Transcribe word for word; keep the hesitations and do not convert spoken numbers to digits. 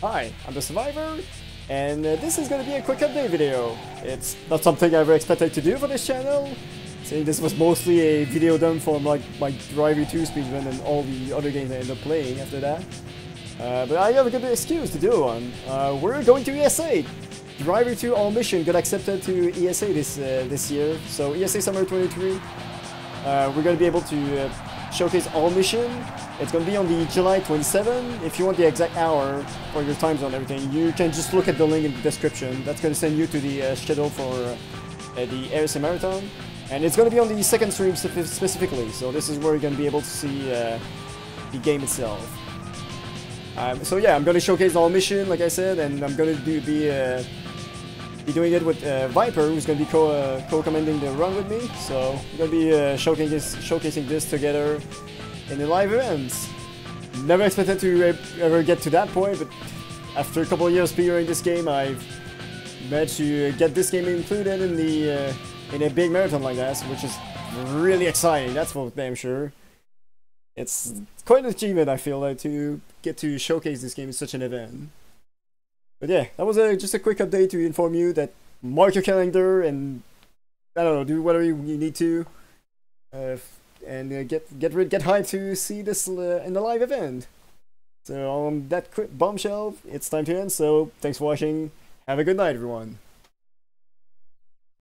Hi, I'm the Survivor, and uh, this is gonna be a quick update video. It's not something I ever expected to do for this channel, seeing this was mostly a video done for like my Driver two speedrun and all the other games I ended up playing after that. Uh, but I have a good excuse to do one. Uh, we're going to E S A! Driver two Allmissions got accepted to E S A this uh, this year, so E S A Summer twenty twenty-three. Uh, we're gonna be able to uh, showcase Allmissions. It's gonna be on the July twenty-seventh. If you want the exact hour for your time zone and everything, you can just look at the link in the description. That's gonna send you to the uh, schedule for uh, the E S A Marathon, and it's gonna be on the second stream specifically. So this is where you're gonna be able to see uh, the game itself. Um, so yeah, I'm gonna showcase Allmissions, like I said, and I'm gonna do the. Uh, Be doing it with uh, Viper, who's going to be co uh, co-commanding the run with me. So we're going to be uh, showcasing this, showcasing this together in the live events. Never expected to ever get to that point, but after a couple of years speedrunning this game, I've managed to get this game included in the uh, in a big marathon like that, which is really exciting. That's for damn sure. It's quite an achievement, I feel, like, to get to showcase this game in such an event. But yeah, that was a, just a quick update to inform you that mark your calendar and, I don't know, do whatever you, you need to. Uh, and uh, get get rid, get hyped to see this uh, in the live event. So on that quick bombshell, it's time to end, so thanks for watching. Have a good night, everyone.